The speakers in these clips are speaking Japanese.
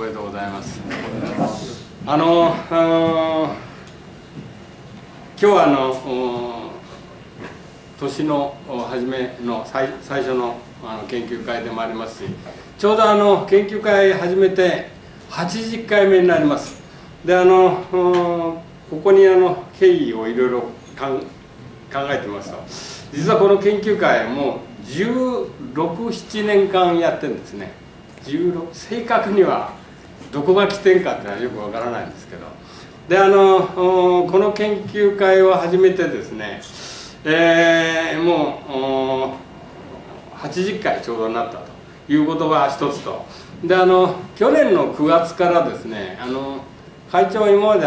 おめでとうございます。今日は年の初めの最初の研究会でもありますし、ちょうど研究会始めて80回目になります。でここに経緯をいろいろ考えてました。実はこの研究会も16、17年間やってるんですね。正確にはどこが起点かっていうのはよくわからないんですけど、でこの研究会を始めてですね、もう80回ちょうどになったということが一つと、で去年の9月からですね、会長は今まで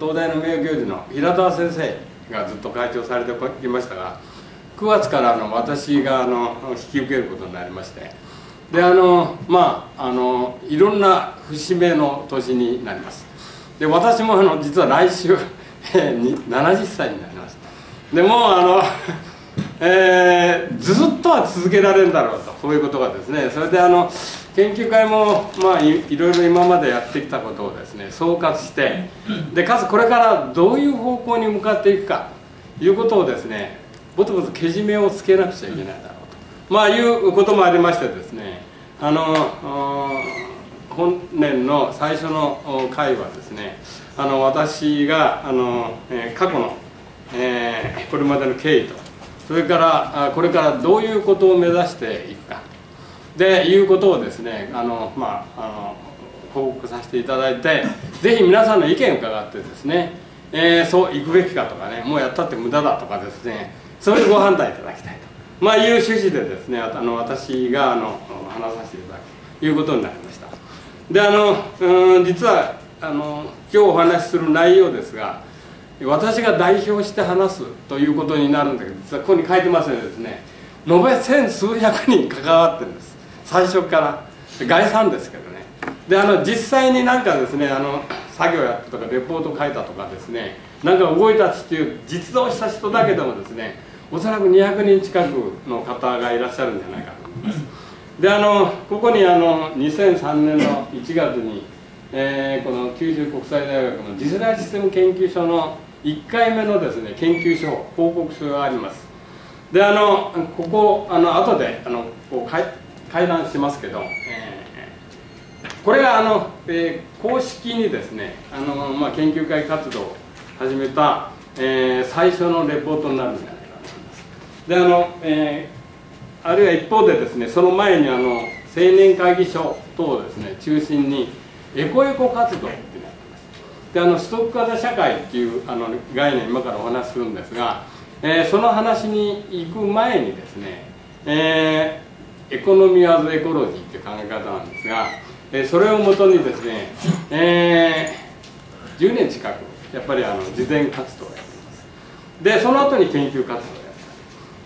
東大の名誉教授の平田先生がずっと会長されていましたが、9月から私が引き受けることになりまして、でいろんな節目の年になります。で私も実は来週70歳になります。でもうずっとは続けられるんだろうと、そういうことがですね、それで研究会も、まあ、いろいろ今までやってきたことをですね総括して、でかつこれからどういう方向に向かっていくかということをですね、ぼつぼつけじめをつけなくちゃいけないだろうと、まあ、いうこともありましてですね、本年の最初の回はですね、私が過去の、これまでの経緯と、それからこれからどういうことを目指していくかでいうことをですね、報告させていただいて、ぜひ皆さんの意見を伺ってですね、そう行くべきかとかね、もうやったって無駄だとかですね、そういうご判断いただきたいと、まあ、いう趣旨でですね、私が話させていただくということになりました。で実は今日お話しする内容ですが、私が代表して話すということになるんだけど、実はここに書いてますようにですね、延べ千数百人関わってるんです、最初から概算ですけどね。で実際になんかですね作業やったとかレポート書いたとかですね、なんか動いたっていう実動した人だけでもですね、おそらく200人近くの方がいらっしゃるんじゃないかと思います。でここに2003年の1月に、この九州国際大学の次世代システム研究所の1回目のですね研究所報告書があります。でここ後でこう会談しますけど、これが公式にですねまあ、研究会活動を始めた、最初のレポートになるんじゃないかなと思います。であるいは一方でですね、その前に青年会議所等をですね中心にエコ活動っていうのをやってます。でストック型社会っていう概念今からお話しするんですが、その話に行く前にですね、エコノミー・アズ・エコロジーっていう考え方なんですが、それをもとにですね、10年近くやっぱり慈善活動をやってます。でその後に研究活動をやってます。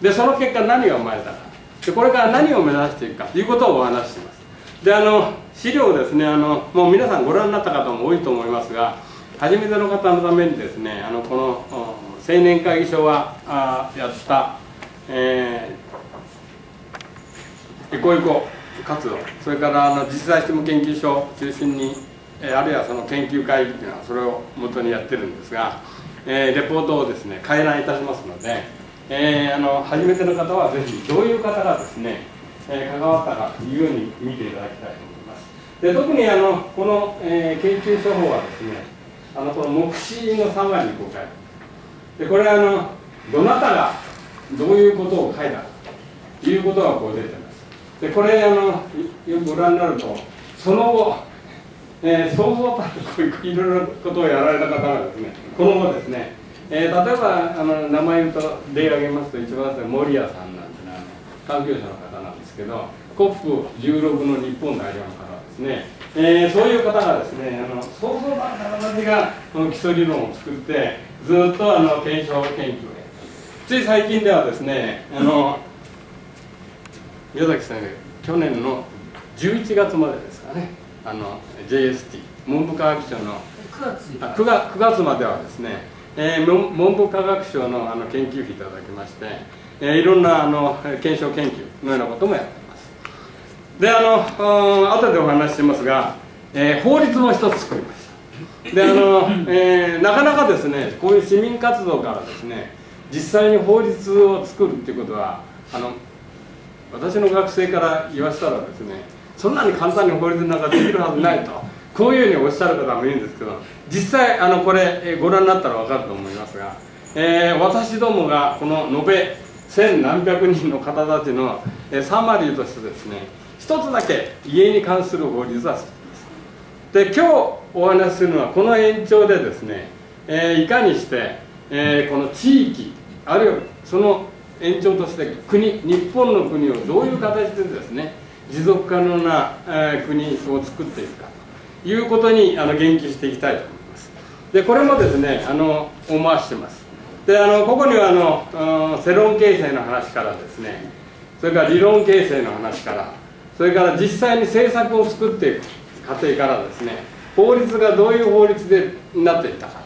でその結果何が生まれたか、でこれから何を目指していくかということをお話しします。で資料ですね、もう皆さんご覧になった方も多いと思いますが、初めての方のためにですねこの青年会議所はやった、エコ活動、それから次世代システム研究所を中心に、あるいはその研究会議っていうのはそれを元にやってるんですが、レポートをですね開覧いたしますので、初めての方はぜひどういう方がですね、関わったかというように見ていただきたいと思います。で特にこの、研究所法はですねこの目次の3割にこう書いてあります。でこれはどなたがどういうことを書いたかということがこう出てます。でこれよくご覧になると、その後、想像たるいろいろなことをやられた方がですね、この後ですね、例えば名前言うと例を挙げますと、一番最初森谷さんなんていうのは環境者の方なんですけど、COP16 の日本代表の方ですね、そういう方がですね想像たる方たちがこの基礎理論を作ってずっと検証研究をやって、つい最近ではですね宮崎さんが去年の11月までですかね、JST 文部科学省の9月まではですね、文部科学省の研究費いただきまして、いろんな検証研究のようなこともやってます。で後でお話ししますが、法律も一つ作りました。でなかなかですねこういう市民活動からですね実際に法律を作るっていうことは私の学生から言わせたらですねそんなに簡単に法律なんかできるはずないとこういうふうにおっしゃる方もいるんですけど実際これ、ご覧になったら分かると思いますが、私どもがこの延べ千何百人の方たちの、サマリーとしてですね一つだけ家に関する法律は作っています。で今日お話しするのはこの延長でですね、いかにして、この地域あるいはその延長として国日本の国をどういう形でですね持続可能な、国を作っていくかということに言及していきたいと思います。でこれもですね思わしてます。でここには世論形成の話からですねそれから理論形成の話からそれから実際に政策を作っていく過程からですね法律がどういう法律でなっていったか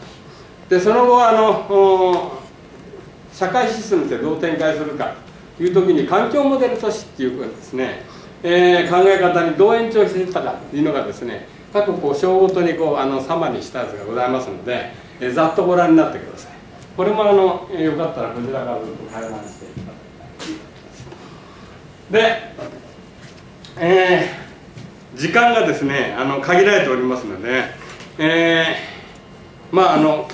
とでその後は社会システムってどう展開するかという時に環境モデル都市っていうですね、考え方にどう延長していったかというのがですね各章ごとにサマにしたやつがございますので、ざっとご覧になってください。これもよかったらこちらからずっと対談していただきたいで、時間がですね限られておりますので、今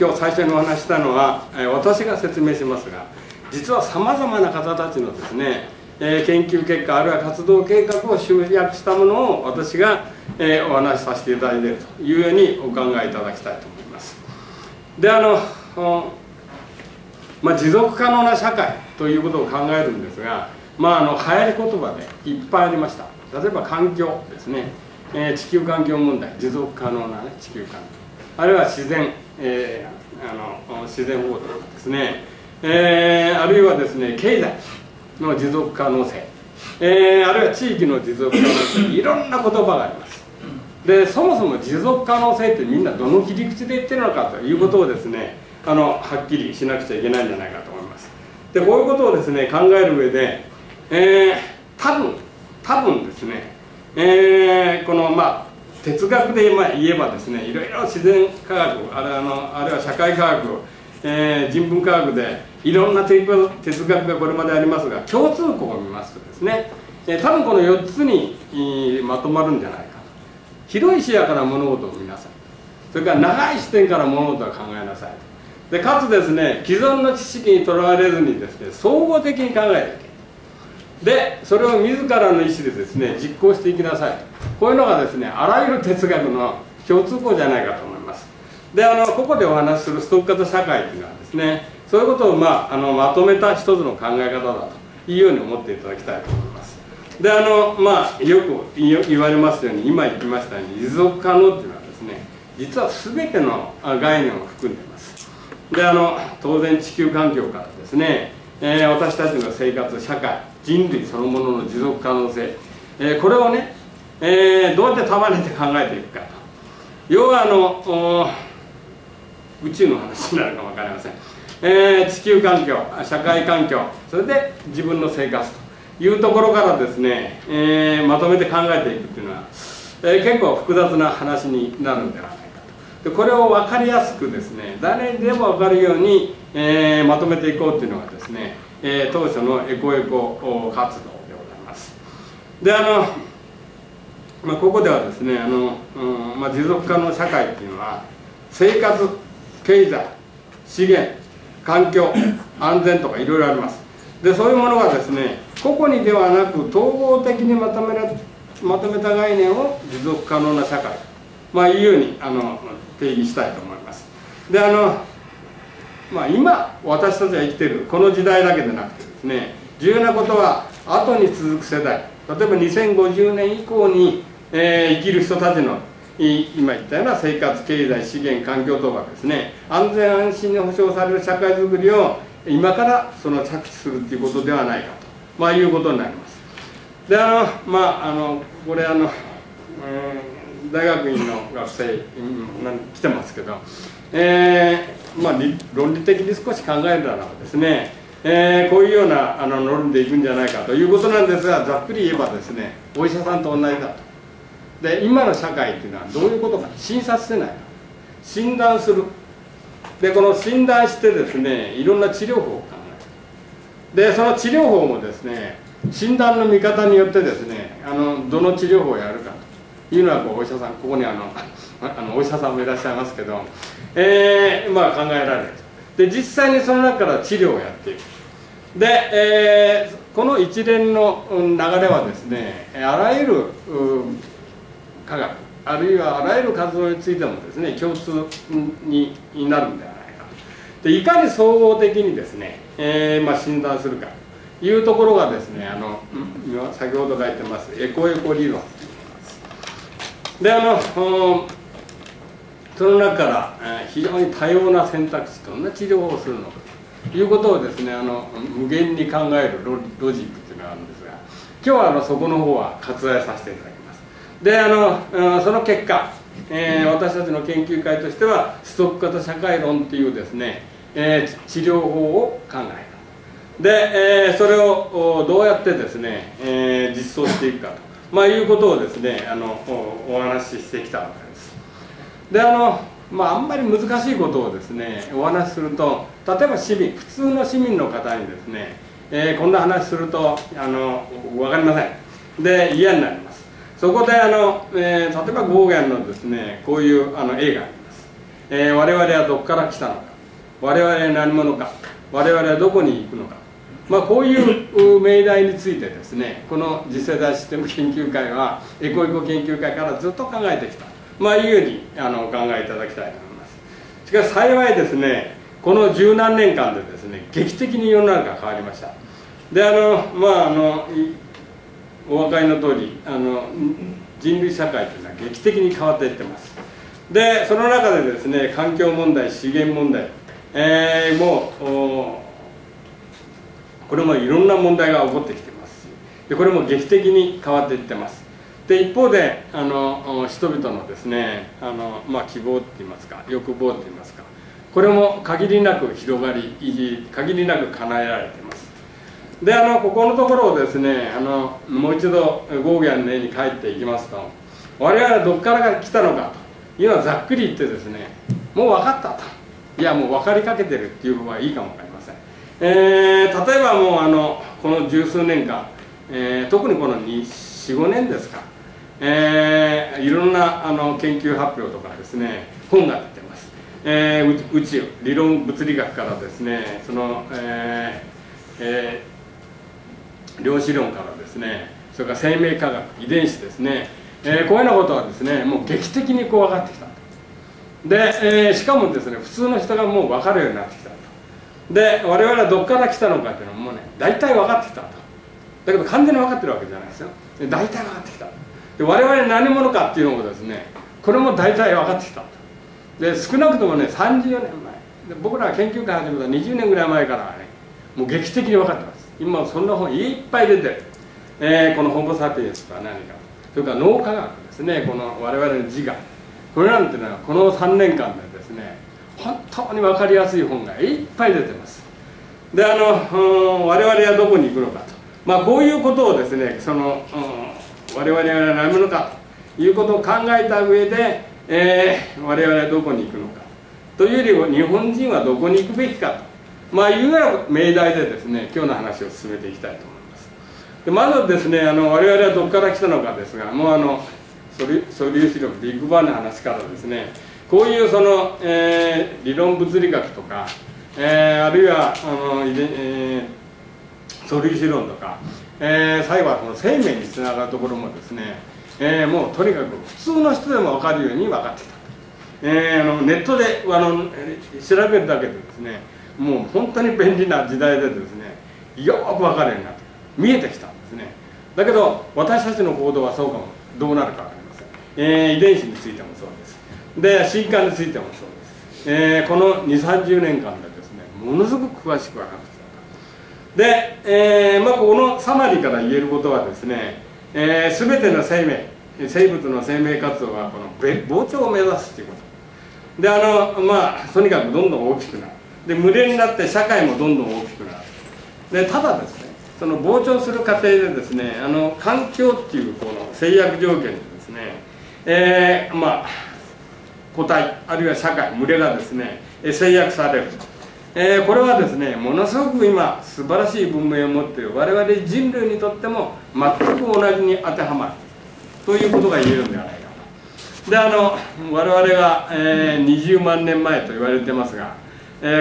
日最初にお話したのは私が説明しますが実はさまざまな方たちのですね、研究結果あるいは活動計画を集約したものを私が、お話しさせていただいているというようにお考えいただきたいと思います。で持続可能な社会ということを考えるんですが、流行り言葉でいっぱいありました。例えば環境ですね、地球環境問題、持続可能な、ね、地球環境あるいは自然、自然保護とかですね、あるいはですね経済の持続可能性、あるいは地域の持続可能性いろんな言葉があります。でそもそも持続可能性ってみんなどの切り口で言ってるのかということをですねはっきりしなくちゃいけないんじゃないかと思います。でこういうことをですね考える上で、多分ですね、この哲学で言えばですねいろいろ自然科学あるいは社会科学、人文科学でいろんな哲学がこれまでありますが共通項を見ますとですね、多分この4つに、まとまるんじゃないか。広い視野から物事を見なさい。それから長い視点から物事を考えなさい。でかつですね既存の知識にとらわれずにですね総合的に考えていけでそれを自らの意思でですね実行していきなさい。こういうのがですねあらゆる哲学の共通項じゃないかと思います。でここでお話しするストック型社会というのはですねそういうことを、まとめた一つの考え方だというように思っていただきたいと思います。でよく言われますように今言ってましたように持続可能というのはですね実は全ての概念を含んでいます。で当然地球環境からですね、私たちの生活社会人類そのものの持続可能性、これをね、どうやって束ねて考えていくかと要は宇宙の話になるかも分かりません、地球環境社会環境それで自分の生活というところからですね、まとめて考えていくっていうのは、結構複雑な話になるんではないか。でこれを分かりやすくですね誰にでも分かるように、まとめていこうというのがですね、当初のエコ活動でございます。でここではですね持続可能社会っていうのは生活経済資源環境安全とかいろいろあります。でそういうものがですね個々にではなく統合的にまとめた概念を持続可能な社会いうように定義したいと思います。で今私たちが生きているこの時代だけでなくてですね重要なことは後に続く世代例えば2050年以降に、生きる人たちの今言ったような生活経済資源環境等がですね安全安心に保障される社会づくりを今から着地するということではないかと、いうことになります。でこれ大学院の学生来てますけど、論理的に少し考えるならばですね、こういうような論理でいくんじゃないかということなんですがざっくり言えばですねお医者さんと同じだとで今の社会っていうのはどういうことか、診察してない、診断する。でこの診断してですね、いろんな治療法を考える。でその治療法もですね、診断の見方によってですね、どの治療法をやるかというのはこうお医者さん、ここにお医者さんもいらっしゃいますけど、まあ考えられる。で実際にその中から治療をやっていく。で、この一連の流れはですね、あらゆる科学あるいはあらゆる活動についてもですね、共通になるんではないかと。でいかに総合的にですね、まあ、診断するかというところがですね、先ほど書いてますエコ理論で、その中から非常に多様な選択肢、どんな治療をするのかということをですね、無限に考えるロジックというのがあるんですが、今日はそこの方は割愛させていただきます。でその結果、私たちの研究会としてはストック型社会論というですね、治療法を考えた。で、それをどうやってですね、実装していくかと、まあ、いうことをですね、お話ししてきたわけです。でまあ、あんまり難しいことをですねお話しすると、例えば普通の市民の方にですね、こんな話すると分かりませんで嫌になります。そこで例えばゴーギャンのですねこういう映画があります、我々はどこから来たのか、我々は何者か、我々はどこに行くのか、まあ、こういう命題についてですね、この次世代システム研究会はエコ研究会からずっと考えてきた、まあいうふうにお考えいただきたいと思います。しかし幸いですね、この十何年間でですね劇的に世の中が変わりました。でまあお分かりの通り人類社会というのは劇的に変わっていってます。でその中でですね、環境問題、資源問題、もうこれもいろんな問題が起こってきてますし、でこれも劇的に変わっていってます。で一方で人々のですねまあ、希望っていいますか、欲望っていいますか、これも限りなく広がり、限りなく叶えられています。でここのところをですねもう一度ゴーギャンの絵に帰っていきますと、我々はどこから来たのかというのはざっくり言ってですね、もう分かったと、いやもう分かりかけてるっていう方がいいかも分かりません。例えばもうこの十数年間、特にこの45年ですか、いろんな研究発表とかですね本が出てます。宇宙理論物理学からですね、その、量子論からですね、それから生命科学、遺伝子ですね、こういうようなことはですねもう劇的にこう分かってきた。で、しかもですね普通の人がもう分かるようになってきたと。で我々はどこから来たのかっていうのももうね大体分かってきたと。だけど完全に分かってるわけじゃないですよ。大体分かってきた。で我々何者かっていうのもですね、これも大体分かってきた。で少なくともね34年前で、僕らが研究会始めた20年ぐらい前からはねもう劇的に分かってます。今そんな本いっぱい出てる、このホモ・サピエンスとは何か、それから脳科学ですね、この我々の自我、これなんていうのはこの3年間でですね本当に分かりやすい本がいっぱい出てます。で我々はどこに行くのかと、まあ、こういうことをですね我々は何者かということを考えた上で、我々はどこに行くのかというよりも日本人はどこに行くべきかと、まあ、いうような命題でですね今日の話を進めていきたいと思います。でまずはですね我々はどこから来たのかですが、もう素粒子力ビッグバンの話からですね、こういう理論物理学とか、あるいは素粒子論とか、最後はこの生命につながるところもですね、もうとにかく普通の人でも分かるように分かってきた。ネットで調べるだけでですねもう本当に便利な時代でですねよく分かるようになって見えてきたんですね。だけど私たちの行動はそうかも、どうなるか分かりません。遺伝子についてもそうです。で進化についてもそうです。この20〜30年間でですねものすごく詳しく分かってきた。でまあ、このサマリーから言えることはですね、全ての生物の生命活動はこの膨張を目指すということで、まあ、とにかくどんどん大きくなる。で群れになって社会もどんどん大きくなる。でただですねその膨張する過程でですね環境っていうこの制約条件でですね、まあ個体あるいは社会、群れがですね制約される、これはですねものすごく今素晴らしい文明を持っている我々人類にとっても全く同じに当てはまるということが言えるんではないかと。で我々が、20万年前と言われてますが、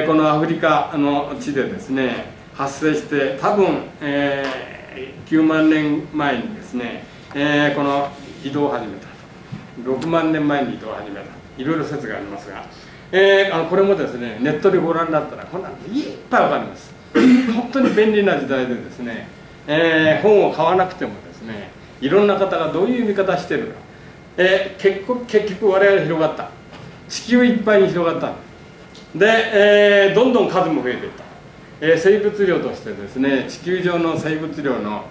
このアフリカの地でですね発生して多分、9万年前にですね、この移動を始めた、6万年前に移動を始めた、いろいろ説がありますが、これもですねネットでご覧になったらこんなのいっぱいわかります本当に便利な時代でですね、本を買わなくてもですねいろんな方がどういう見方してるか、結局我々広がった、地球いっぱいに広がったで、どんどん数も増えていった、生物量としてですね地球上の生物量の、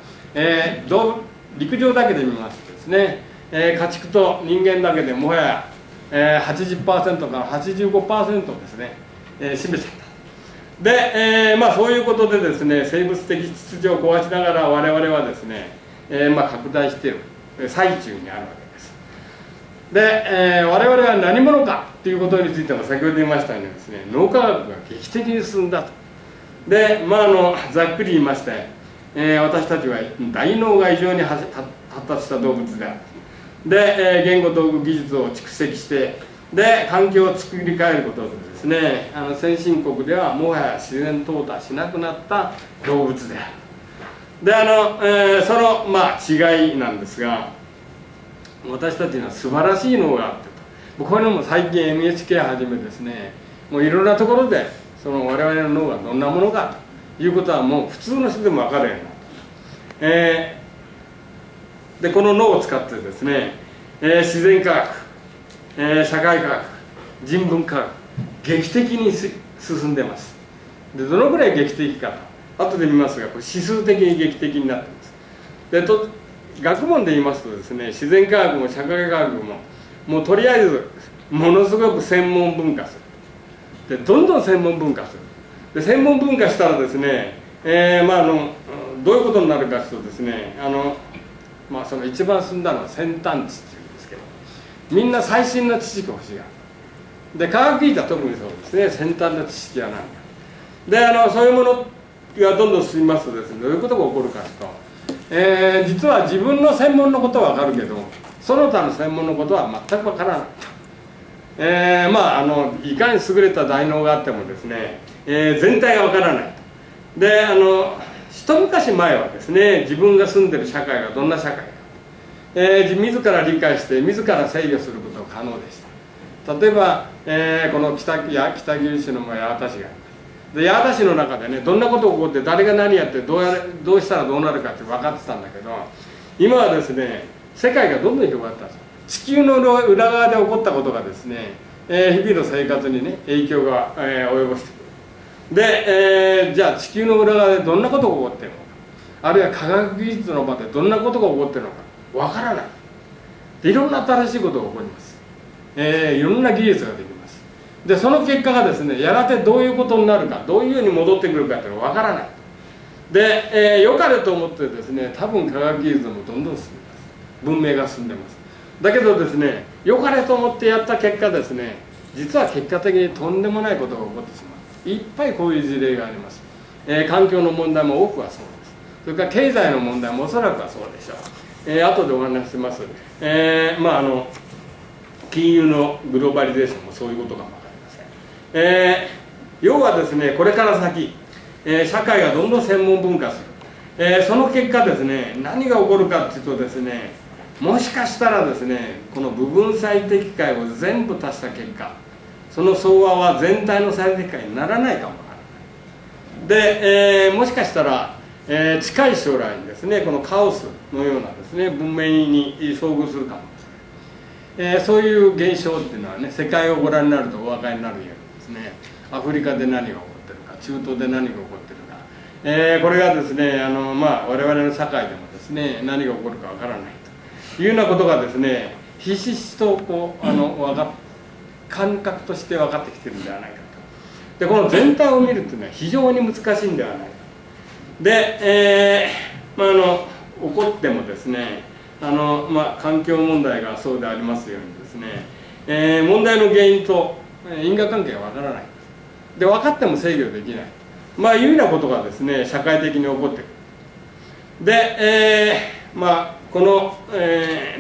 陸上だけで見ますとですね、家畜と人間だけでもはや80% から 85% ですね、占めちゃった。で、まあ、そういうことでですね生物的秩序を壊しながら我々はですね、まあ、拡大している最中にあるわけです。で、我々は何者かということについても先ほど言いましたようにですね脳科学が劇的に進んだと。で、まあ、ざっくり言いまして、私たちは大脳が異常に発達した動物である。で、言語道具技術を蓄積してで環境を作り変えることでですね先進国ではもはや自然淘汰しなくなった動物である。でその、まあ、違いなんですが私たちには素晴らしい脳があってと、こういうのも最近 NHK はじめですねもういろんなところでその我々の脳がどんなものかということはもう普通の人でも分かるようになった。でこの脳を使ってですね、自然科学、社会科学、人文科学劇的に進んでます。でどのくらい劇的かと後で見ますがこれ指数的に劇的になってます。で学問で言いますとですね自然科学も社会科学ももうとりあえずものすごく専門分化する。でどんどん専門分化する。で専門分化したらですね、まあ、どういうことになるかというとですねまあその一番進んだのは先端知っていうんですけどみんな最新の知識が欲しいがで科学技術は特にそうですね先端の知識は何かでそういうものがどんどん進みますとですねどういうことが起こるかというと、実は自分の専門のことは分かるけどその他の専門のことは全く分からない、まあいかに優れた大脳があってもですね、全体が分からないと。で一昔前はですね自分が住んでる社会がどんな社会か、自ら理解して自ら制御することが可能でした。例えば、この北九州の八幡市があります。八幡市の中でねどんなことが起こって誰が何やってどうしたらどうなるかって分かってたんだけど今はですね世界がどんどん広がったんです。地球の裏側で起こったことがですね、日々の生活にね影響が、及ぼしてくる。で、じゃあ地球の裏側でどんなことが起こってるのかあるいは科学技術の場でどんなことが起こってるのかわからないでいろんな新しいことが起こります、いろんな技術ができます。でその結果がですねやがてどういうことになるかどういうふうに戻ってくるかというのがわからないで、よかれと思ってですね多分科学技術もどんどん進んでます。文明が進んでます。だけどですねよかれと思ってやった結果ですね実は結果的にとんでもないことが起こってしまう。いっぱいこういう事例があります、環境の問題も多くはそうです。それから経済の問題もおそらくはそうでしょう。後でお話します、まあ金融のグローバリゼーションもそういうことかもわかりません。要はですねこれから先、社会がどんどん専門分化する、その結果ですね何が起こるかっていうとですねもしかしたらですねこの部分最適解を全部足した結果その総和は全体の最適化にならないかもわからない。で、もしかしたら、近い将来にですねこのカオスのようなですね文明に遭遇するかもしれない、そういう現象っていうのはね世界をご覧になるとお分かりになるようにですねアフリカで何が起こってるか中東で何が起こってるか、これがですねまあ、我々の社会でもですね何が起こるかわからないというようなことがですねひしひしとこう分かって感覚として分かってきてるんではないかと。でこの全体を見るというのは非常に難しいんではないかで、起こってもですね環境問題がそうでありますようにですね、問題の原因と因果関係がわからないで、分かっても制御できない、いうようなことがですね社会的に起こってくる。で、この、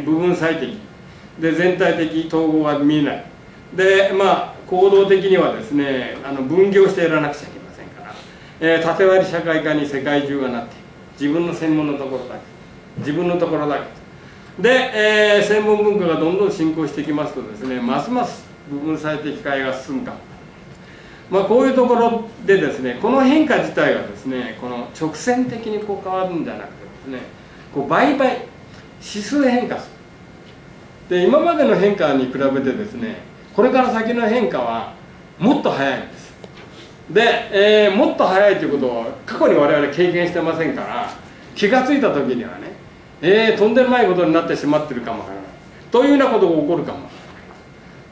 部分最適で全体的統合が見えないで、行動的にはですね分業してやらなくちゃいけませんから、縦割り社会化に世界中がなっている。自分の専門のところだけ、自分のところだけで、専門文化がどんどん進行してきますとですね、ますます部分最適化が進むか、こういうところでですね、この変化自体がですねこの直線的にこう変わるんじゃなくてですね、倍々指数変化する。で、今までの変化に比べてですね、これから先の変化はもっと早いんです。で、もっと早いということを過去に我々経験してませんから、気が付いた時にはね、とんでもないことになってしまってるかもわからないというようなことが起こるかも。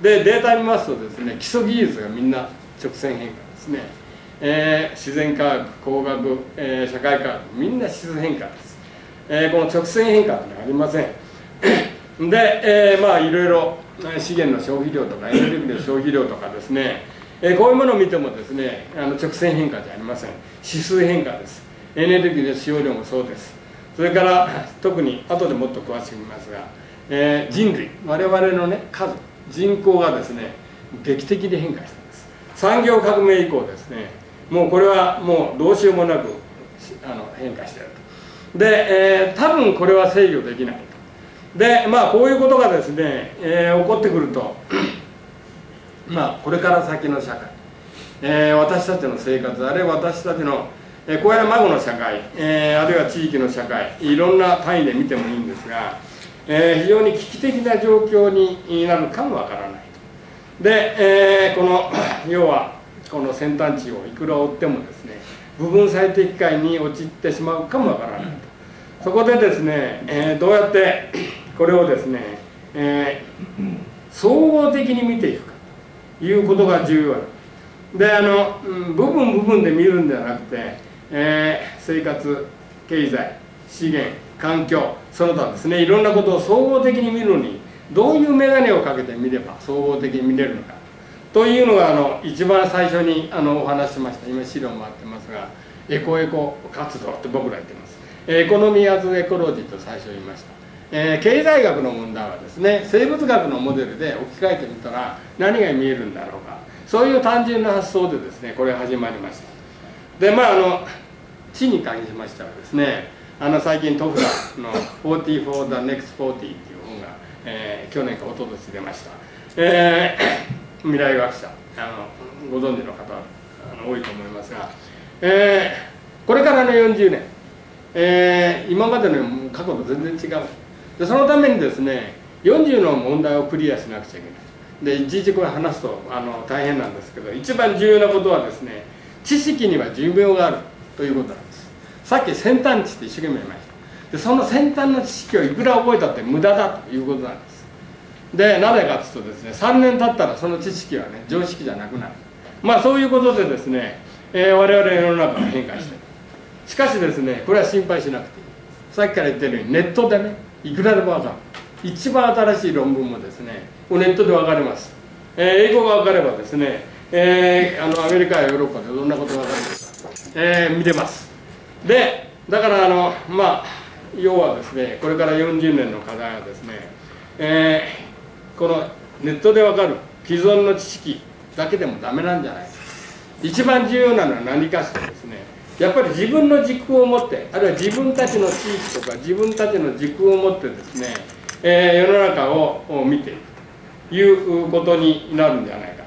で、データ見ますとですね、基礎技術がみんな直線変化ですね、自然科学、工学、社会科学、みんな指数変化です。この直線変化ってありません。で、いろいろ資源の消費量とかエネルギーの消費量とかですね、こういうものを見てもですね直線変化じゃありません、指数変化です。エネルギーの使用量もそうです。それから特に後でもっと詳しく見ますが、人類、我々のね数、人口がですね劇的に変化したんです。産業革命以降ですね、もうこれはもうどうしようもなく変化していると。で、多分これは制御できない。で、こういうことがですね、起こってくるとこれから先の社会、私たちの生活、あるいは私たちのこうやら孫の社会、あるいは地域の社会、いろんな単位で見てもいいんですが、非常に危機的な状況になるかもわからない。で、この要はこの先端地をいくら追ってもですね部分最適化に陥ってしまうかもわからないと。そこでですね、どうやってこれをですね、総合的に見ていくかということが重要だ。で、部分部分で見るんではなくて、生活、経済、資源、環境、その他ですねいろんなことを総合的に見るのにどういう眼鏡をかけて見れば総合的に見れるのかというのが一番最初にお話ししました。今資料もあってますが、エコエコ活動って僕ら言ってます。エコノミー・アズ・エコロジーと最初言いました。経済学の問題はですね生物学のモデルで置き換えてみたら何が見えるんだろうか、そういう単純な発想でですねこれ始まりました。で、地に関しましてはですね最近トフラの「40 for the next 40」っていう本が、去年か一昨年出ました、未来学者ご存知の方多いと思いますが、これからの40年、今までの過去と全然違う。で、そのためにですね40の問題をクリアしなくちゃいけない。で、いちいちこれ話すと大変なんですけど、一番重要なことはですね知識には寿命があるということなんです。さっき先端知って一生懸命言いました。で、その先端の知識をいくら覚えたって無駄だということなんです。で、なぜかというとですね3年経ったらその知識はね常識じゃなくなる。そういうことでですね、我々世の中が変化している。しかしですねこれは心配しなくていい。さっきから言ってるようにネットでねいくらでもわかる。一番新しい論文もですねネットで分かれます、英語が分かればですね、アメリカやヨーロッパでどんなことが分かるのか、見れます。で、だから要はですねこれから40年の課題はですね、このネットで分かる既存の知識だけでもダメなんじゃないか。一番重要なのは何かとですねやっぱり自分の軸を持って、あるいは自分たちの地域とか自分たちの軸を持ってですね、世の中を見ていくということになるんじゃないか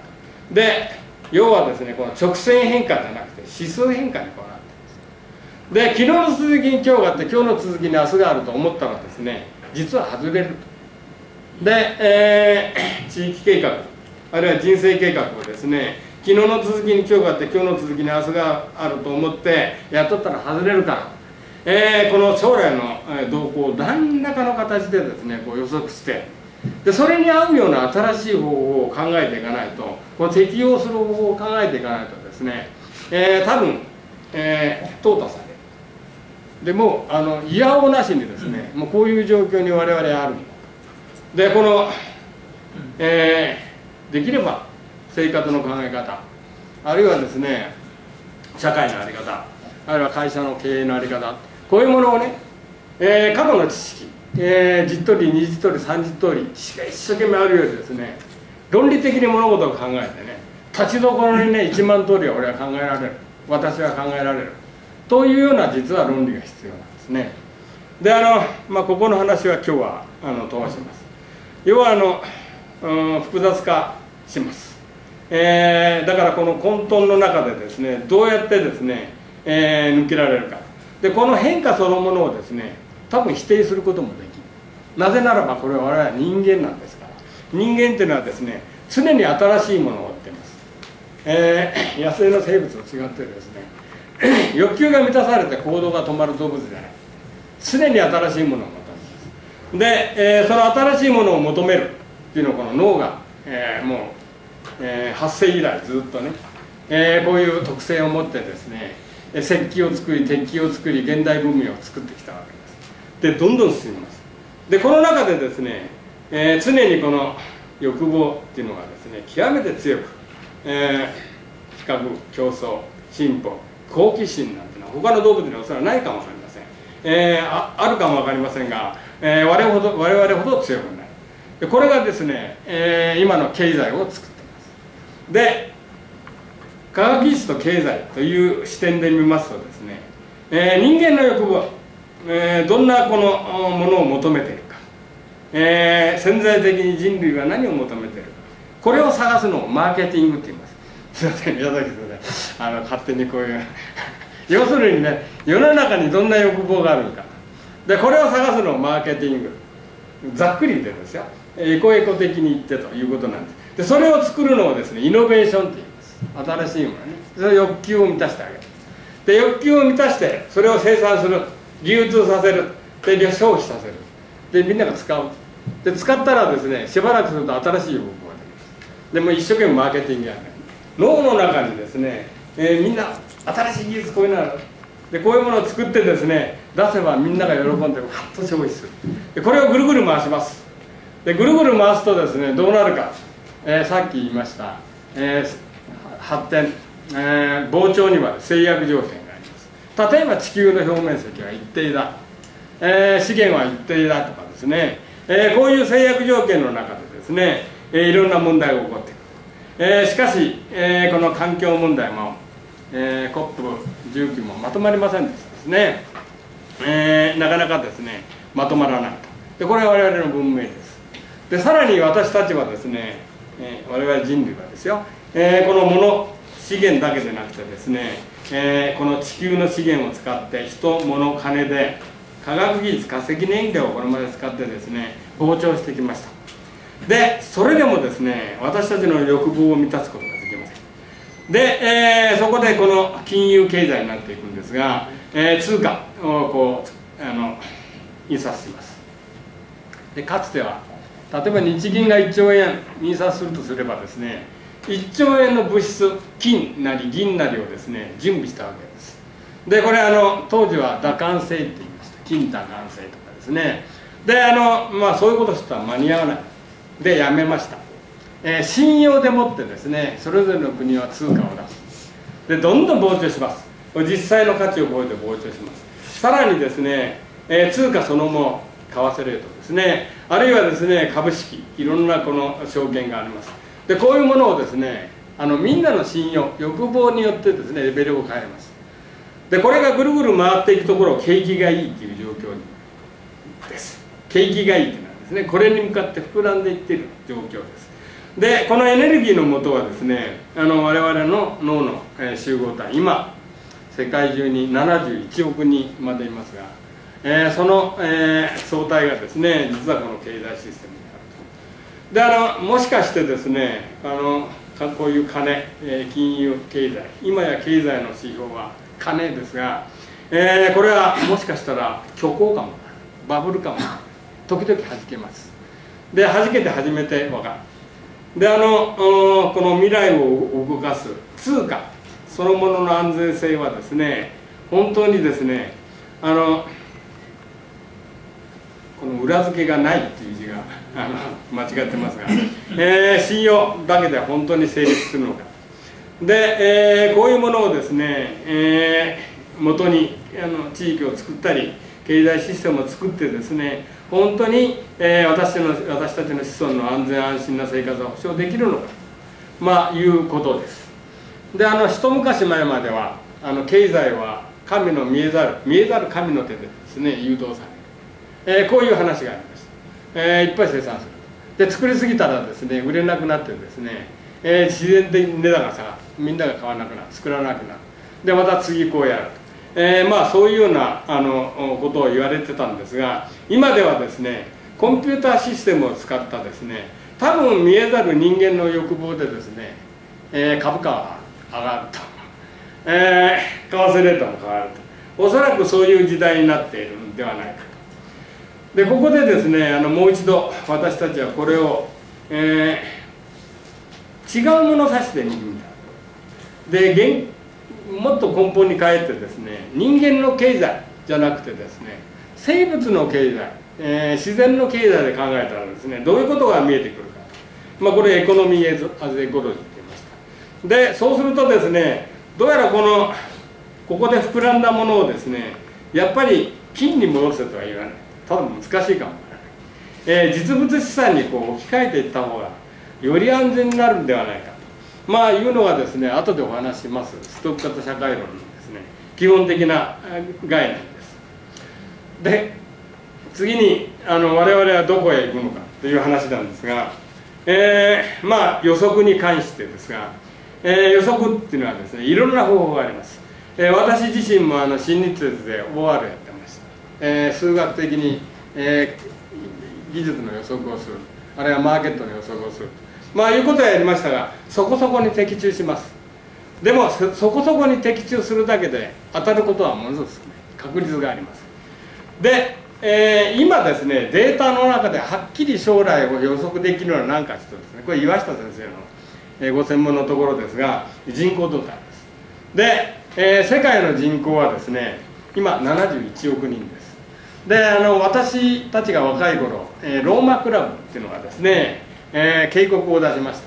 と。で、要はですねこの直線変化じゃなくて指数変化にこうなっています。で、昨日の続きに今日があって今日の続きに明日があると思ったらですね実は外れると。で、地域計画あるいは人生計画をですね昨日の続きに今日があって今日の続きに明日があると思ってやっとったら外れるから、この将来の動向を何らかの形でですねこう予測して、でそれに合うような新しい方法を考えていかないと、こう適用する方法を考えていかないとですね、多分淘汰される。でもういやおうなしにですね、もうこういう状況に我々はあるで、この、できれば生活の考え方、あるいはですね社会の在り方、あるいは会社の経営の在り方、こういうものをね、過去の知識、じっとり二じっとり三じっとり知識が一生懸命あるようにですね、論理的に物事を考えてね、立ちどころにね1万通りは俺は考えられる、私は考えられるというような実は論理が必要なんですね。でここの話は今日は飛ばします。要は複雑化します、だからこの混沌の中でですねどうやってですね、抜けられるかで、この変化そのものをですね多分否定することもできる。なぜならばこれは我々は人間なんですから、人間っていうのはですね常に新しいものを追ってます、野生の生物と違ってですね欲求が満たされて行動が止まる動物じゃない、常に新しいものを求めますで、その新しいものを求めるっていうのをこの脳が、発生以来ずっとね、こういう特性を持ってですね石器を作り鉄器を作り現代文明を作ってきたわけです。でどんどん進みます。でこの中でですね、常にこの欲望っていうのがですね極めて強く、比較競争進歩好奇心なんてのは他の動物にはおそらくないかもわかりません、あるかもわかりませんが、我々ほど強くない。でこれがですね、今の経済を作っています。で科学技術と経済という視点で見ますとですね、人間の欲望、どんなこのものを求めているか、潜在的に人類は何を求めているか、これを探すのをマーケティングって言います。すいません、宮崎先生、勝手にこういう要するにね世の中にどんな欲望があるのかで、これを探すのをマーケティング、ざっくり言ってるんですよ、エコ的に言ってということなんです。でそれを作るのをですねイノベーションって言います。新しいものね、その欲求を満たしてあげる。で欲求を満たしてそれを生産する、流通させる、で消費させる、でみんなが使う、で使ったらですねしばらくすると新しい欲望ができます。でもう一生懸命マーケティングやる、脳の中にですね、みんな新しい技術こういうのあるで、こういうものを作ってですね出せばみんなが喜んでわっと消費する。でこれをぐるぐる回します。でぐるぐる回すとですねどうなるか、さっき言いました、発展、膨張には制約条件があります。例えば地球の表面積は一定だ、資源は一定だとかですね、こういう制約条件の中でですね、いろんな問題が起こってくる。しかし、この環境問題も、COP19 もまとまりませんでしたですね、なかなかですねまとまらないと。でこれは我々の文明です。でさらに私たちはですね、我々人類はですよ、この物資源だけでなくてですね、この地球の資源を使って人物金で科学技術化石燃料をこれまで使ってですね膨張してきました。でそれでもですね私たちの欲望を満たすことができません。で、そこでこの金融経済になっていくんですが、通貨をこう印刷します。でかつては例えば日銀が1兆円印刷するとすればですね1兆円の物質金なり銀なりをですね準備したわけです。でこれ当時は打艦制って言いました。金打艦制とかですね。でそういうことしたら間に合わないでやめました。信用でもってですねそれぞれの国は通貨を出す。でどんどん膨張します。実際の価値を超えて膨張します。さらにですね、通貨そのも為替レートですね、あるいはですね株式、いろんなこの証券があります。でこういうものをですねみんなの信用欲望によってですねレベルを変えます。でこれがぐるぐる回っていくところを景気がいいっていう状況です。景気がいいってこれに向かって膨らんでいっている状況です。でこのエネルギーの元はですね我々の脳の集合体、今世界中に71億人までいますが、その、総体がですね実はこの経済システムになると。でもしかしてですねこういう金、金融経済、今や経済の指標は金ですが、これはもしかしたら虚構かも、バブルかも、時々弾けます。で弾けて初めて分かる。でこの未来を動かす通貨そのものの安全性はですね本当にですねこの裏付けがないっていう字が間違ってますが、信用だけでは本当に成立するのか。で、こういうものをですね、元に地域を作ったり経済システムを作ってですね、本当に、私たちの子孫の安全安心な生活を保障できるのか、まあいうことです。で、一昔前までは経済は神の見えざる神の手でですね誘導される、こういう話があります。いっぱい生産する。で、作りすぎたらですね売れなくなってですね、自然的に値段が下がる、みんなが買わなくなる、作らなくなる。で、また次こうやる。まあそういうようなことを言われてたんですが、今ではですねコンピューターシステムを使ったですね、多分見えざる人間の欲望でですね、株価は上がると、為替レートも変わると、おそらくそういう時代になっているのではないかと。で、ここでですねもう一度私たちはこれを、違うものを指してみた。で、もっと根本に変えてですね、人間の経済じゃなくてですね生物の経済、自然の経済で考えたらですねどういうことが見えてくるか、まあ、これエコノミー・アズ・エコロジーって言いました。で、そうするとですねどうやらここで膨らんだものをですねやっぱり金に戻せとは言わない、ただ難しいかもしれない、実物資産に置き換えていった方がより安全になるんではないか、まあいうのがですね後でお話しますストック型社会論のですね基本的な概念です。で、次に我々はどこへ行くのかという話なんですが、まあ予測に関してですが、予測っていうのはですねいろんな方法があります。私自身も新日鉄で OR やってました、数学的に、技術の予測をする、あるいはマーケットの予測をする、まあいうことはやりましたが、そこそこに的中します。でもそこそこに的中するだけで当たることはものすごく少ない確率があります。で、今ですねデータの中ではっきり将来を予測できるのは何か一つですね、これ岩下先生のご専門のところですが、人口動態です。で、世界の人口はですね今71億人です。で、私たちが若い頃、ローマクラブっていうのがですね警告を出しまし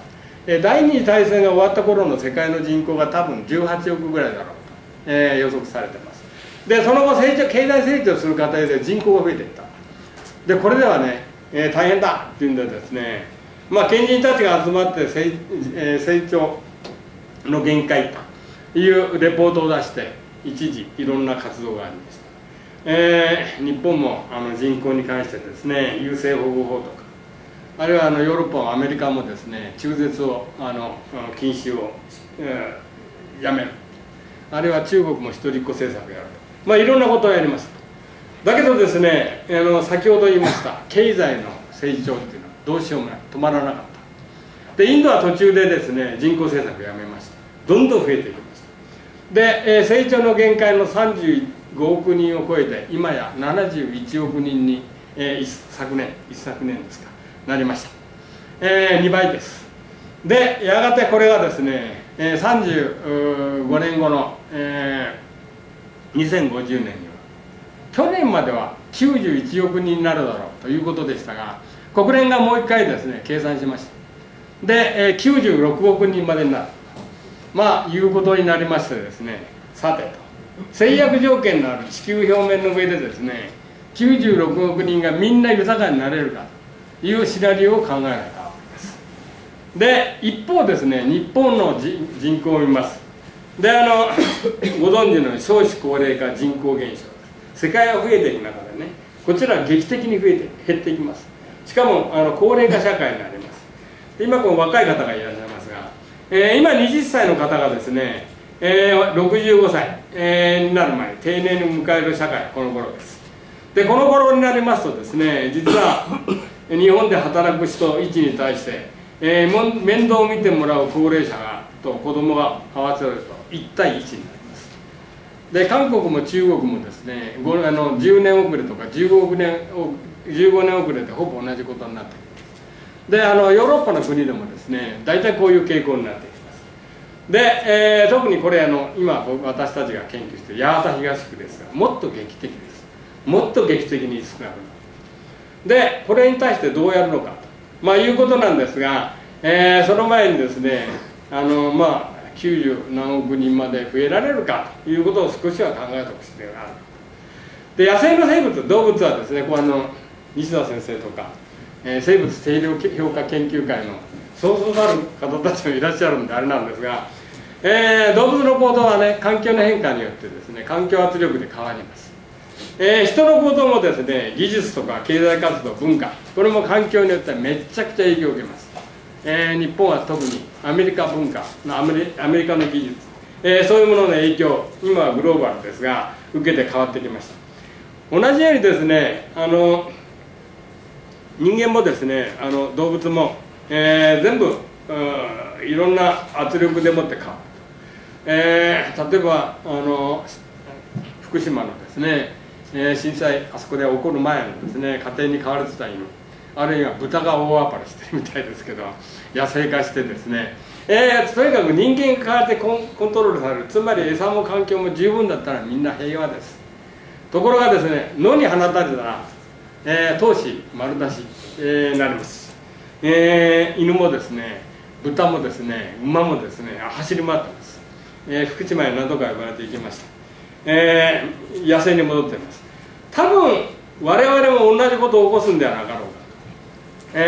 た。第二次大戦が終わった頃の世界の人口が多分18億ぐらいだろうと、予測されてます。で、その後経済成長する過程で人口が増えていった。で、これではね、大変だっていうんでですね、まあ賢人たちが集まって成長の限界というレポートを出して一時いろんな活動がありました。日本も人口に関してですね優生保護法とか、あるいはヨーロッパもアメリカもですね中絶を禁止を、やめる、あるいは中国も一人っ子政策をやる、まあいろんなことをやりました。だけどですね先ほど言いました経済の成長っていうのはどうしようもない、止まらなかった。で、インドは途中でですね人口政策をやめました。どんどん増えていきました。で、成長の限界の35億人を超えて今や71億人に、一昨年ですかなりました。2倍です。で、やがてこれがですね35年後の、2050年には去年までは91億人になるだろうということでしたが、国連がもう1回ですね計算しました。で、96億人までになる、まあいうことになりましてですね、さてと制約条件のある地球表面の上でですね96億人がみんな豊かになれるかいうシナリオを考えられたわけです。で、一方ですね日本の人口を見ます。で、ご存知のように少子高齢化、人口減少です。世界は増えていく中でね、こちらは劇的に減っていきます。しかも高齢化社会になります。で、今この若い方がいらっしゃいますが、今20歳の方がですね、65歳、になる前定年に迎える社会、この頃です。で、この頃になりますとですね実は日本で働く人位置に対して、面倒を見てもらう高齢者と子供が合わせると1対1になります。で、韓国も中国もですね10年遅れとか15年遅れでほぼ同じことになってきます。で、ヨーロッパの国でもですね大体こういう傾向になってきます。で、特にこれ今私たちが研究している八幡東区ですが、もっと劇的です。もっと劇的に少なくなる。でこれに対してどうやるのかと、まあ、いうことなんですが、その前にですねまあ90何億人まで増えられるかということを少しは考えておく必要がある。で野生の生物動物はですね、こう西田先生とか、生物定量評価研究会のそうそうたる方たちもいらっしゃるんであれなんですが、動物の行動はね、環境の変化によってですね、環境圧力で変わります。人の行動もですね、技術とか経済活動、文化、これも環境によってはめちゃくちゃ影響を受けます。日本は特にアメリカ文化のアメリカの技術、そういうものの影響、今はグローバルですが受けて変わってきました。同じようにですね、人間もですね、動物も、全部いろんな圧力でもって変わる。例えば福島のですね、震災、あそこで起こる前のですね、家庭に飼われてた犬、あるいは豚が大暴れしてるみたいですけど、野生化してですね、とにかく人間が変わってコントロールされる。つまり餌も環境も十分だったらみんな平和です。ところがですね、野に放たれたら、闘志丸出しに、なります。犬もですね、豚もですね、馬もですね、走り回ってます。福島に何度か呼ばれていきました。野生に戻っています。多分我々も同じことを起こすんではなかろうか。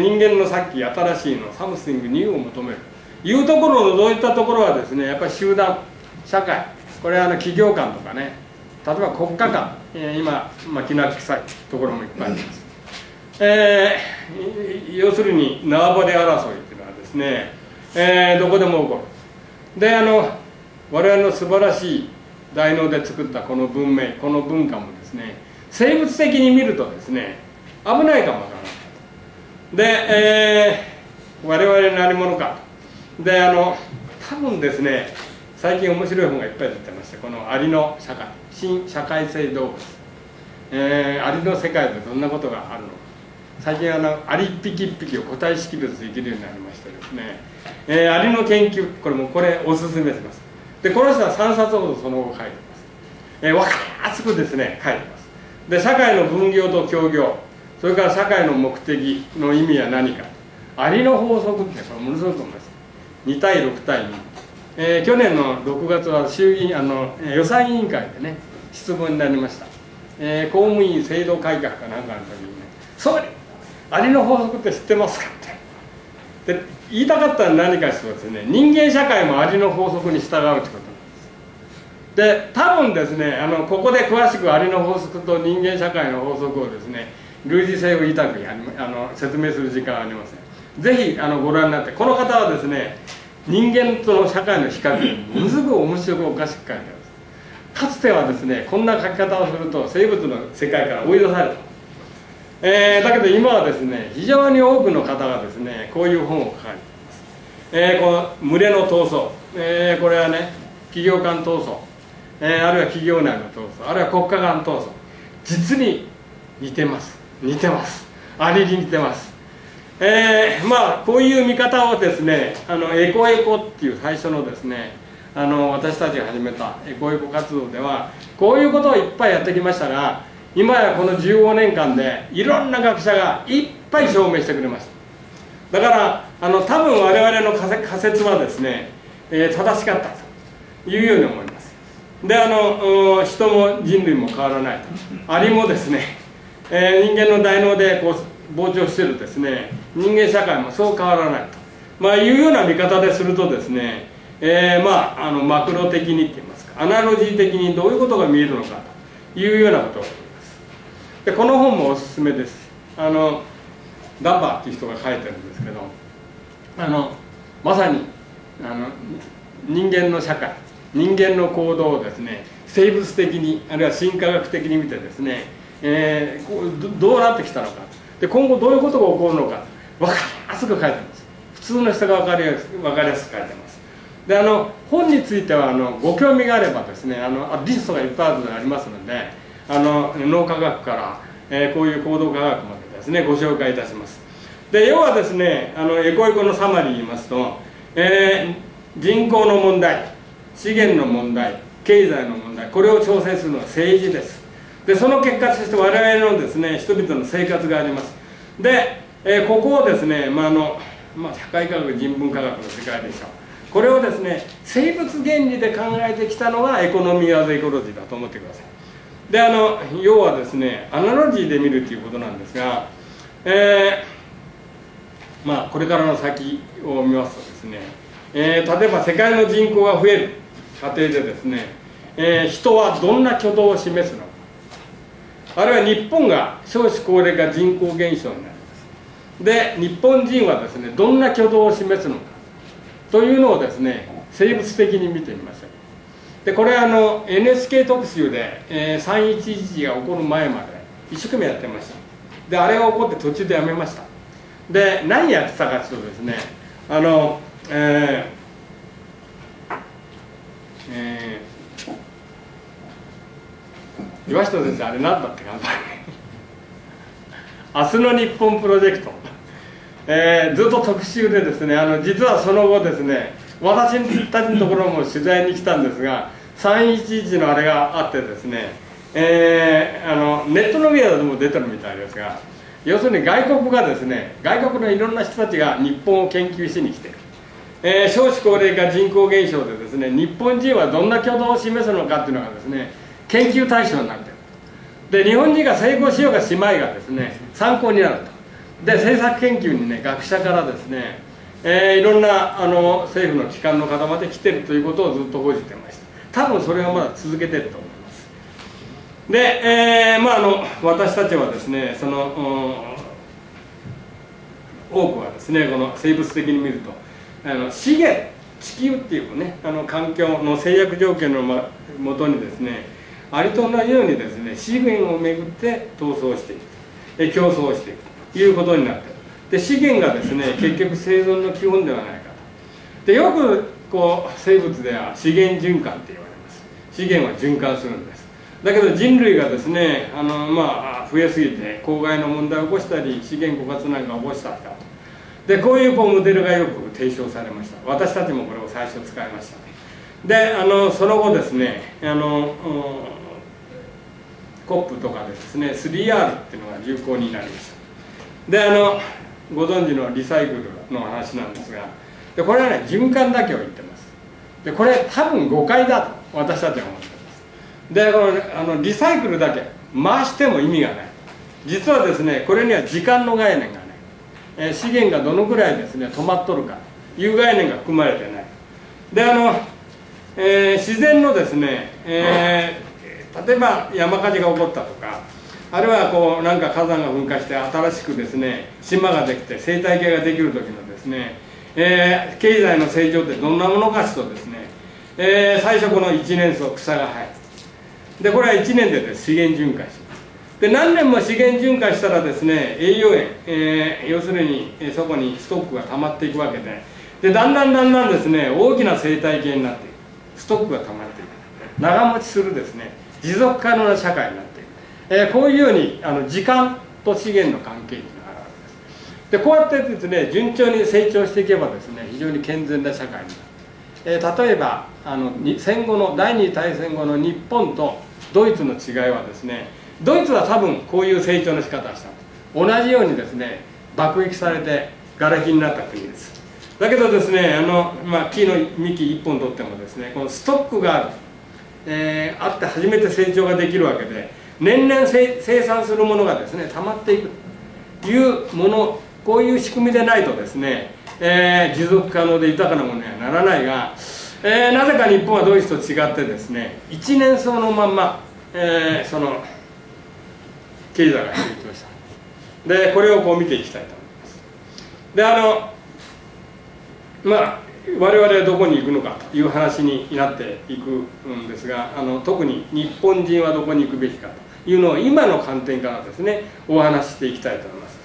人間のさっき新しいのサムスイングニューを求めるいうところを除いたところはですね、やっぱり集団社会、これは企業間とかね、例えば国家間、今きな臭いところもいっぱいあります。要するに縄張り争いっていうのはですね、どこでも起こる。で我々の素晴らしい大脳で作ったこの文明、この文化もですね、生物的に見るとですね、危ないかもわからない。で、我々何者かで多分ですね、最近面白い本がいっぱい出てまして、このアリの社会、新社会性動物、アリの世界でどんなことがあるのか。最近アリ一匹一匹を個体識別できるようになりましてですね、アリの研究、これおすすめします。でこの人は3冊ほどその後書いてます。分かりやすくですね書いてます。で社会の分業と協業、それから社会の目的の意味は何か、アリの法則ってこれものすごく思います。2対6対2、去年の6月は衆議院予算委員会でね質問になりました。公務員制度改革かなんかの時にね、総理アリの法則って知ってますかってで言いたかったら何かしてですね、人間社会もアリの法則に従うってことなんです。で多分ですねここで詳しくアリの法則と人間社会の法則をですね、類似性を言いたく説明する時間はありません。ぜひご覧になって、この方はですね、人間との社会の比較にものすごく面白くおかしく書いてあるんです。かつてはですね、こんな書き方をすると生物の世界から追い出された、だけど今はですね、非常に多くの方がですね、こういう本を書かれています。この群れの闘争、これはね、企業間闘争、あるいは企業内の闘争、あるいは国家間闘争、実に似てます。アリに似てます。まあこういう見方をですね、エコっていう最初のですね、私たちが始めたエコ活動ではこういうことをいっぱいやってきましたが、今やこの15年間でいろんな学者がいっぱい証明してくれました。だから多分我々の仮説はですね、正しかったというように思います。で人も人類も変わらないと、アリもですね、人間の大脳でこう膨張してるですね、人間社会もそう変わらないと、まあ、いうような見方でするとですね、まあマクロ的にって言いますか、アナロジー的にどういうことが見えるのかというようなことを思います。でこの本もおすすめです。ダンバーっていう人が書いてるんですけど、まさに人間の社会、人間の行動をですね、生物的にあるいは進化学的に見てですね、どうなってきたのかで、今後どういうことが起こるのか分かりやすく書いてます。普通の人が分かりやすく書いてます。で本についてはご興味があればですね、リストがいっぱいありますので、脳科学から、こういう行動科学までですねご紹介いたします。で要はですねエコのサマリー言いますと、人口の問題、資源の問題、経済の問題、これを調整するのは政治です。でその結果として我々のですね人々の生活があります。で、ここをですね、社会科学、人文科学の世界でしょう。これをですね生物原理で考えてきたのがエコノミー・アズ・エコロジーだと思ってください。で要はですねアナロジーで見るということなんですが、これからの先を見ますとですね、例えば世界の人口が増える過程でですね、人はどんな挙動を示すのか、あるいは日本が少子高齢化人口減少になります。で日本人はですねどんな挙動を示すのかというのをですね生物的に見てみました。でこれはNHK 特集で、3.11 が起こる前まで一生懸命やってました。であれが起こって途中でやめました。で何やってたかというとですね岩下先生あれ何だって感じ明日の日本プロジェクト、ずっと特集でですね実はその後ですね私たちのところも取材に来たんですが 3.11 のあれがあってですね、ネットのメディアでも出てるみたいですが、要するに外国のいろんな人たちが日本を研究しに来ている。少子高齢化人口減少でですね日本人はどんな挙動を示すのかっていうのがですね研究対象になっている。で日本人が成功しようがしまいがですね参考になると。で政策研究にね学者からですね、いろんな政府の機関の方まで来てるということをずっと報じてました。多分それはまだ続けてると思います。で、私たちはですね多くはですねこの生物的に見ると資源地球っていうね環境の制約条件のもとにですねありと同じようにですね資源をめぐって闘争していく競争していくということになっている。で資源がですね結局生存の基本ではないかと。でよくこう生物では資源循環って言われます。資源は循環するんです。だけど人類がですね増えすぎて公害の問題を起こしたり資源枯渇なんかを起こしたりだと。でこういうモデルがよく提唱されました。私たちもこれを最初使いましたね。でその後ですねCOP とかでですね 3R っていうのが有効になりました。でご存知のリサイクルの話なんですが、でこれはね循環だけを言ってます。でこれ多分誤解だと私たちは思ってます。でこのリサイクルだけ回しても意味がない。実はですねこれには時間の概念がない、資源がどのくらいですね止まっとるかという概念が含まれてない。で自然のですね、例えば山火事が起こったとか、あるいはこうなんか火山が噴火して新しくですね島ができて生態系ができる時のですね、経済の成長ってどんなものかしとですね、最初この一年草草が生える。でこれは1年でです資源循環します。で何年も資源循環したらですね栄養塩、要するにそこにストックが溜まっていくわけで、だんだんですね大きな生態系になっていく。ストックが溜まっていく。長持ちするですね持続可能な社会になっていく。こういうように時間と資源の関係というのがあるわけです。でこうやってですね順調に成長していけばですね非常に健全な社会になる。例えば戦後の第二次大戦後の日本とドイツの違いはですね、ドイツは多分こういう成長の仕方をした。同じようにですね爆撃されて瓦礫になった国です。だけどですね木の幹一本取ってもですねこのストックがある、あって初めて成長ができるわけで、年々生産するものがですね溜まっていくというもの、こういう仕組みでないとですね、持続可能で豊かなものにはならないが、なぜか日本はドイツと違ってですね一年草のまんま、その経済が成長した。でこれをこう見ていきたいと思います。で我々はどこに行くのかという話になっていくんですが、特に日本人はどこに行くべきかというのを今の観点からですねお話ししていきたいと思います。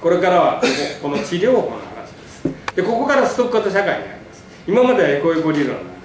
これからはこの治療法の話です。でここからストック型社会になります。今まではエコエコ理論なんです。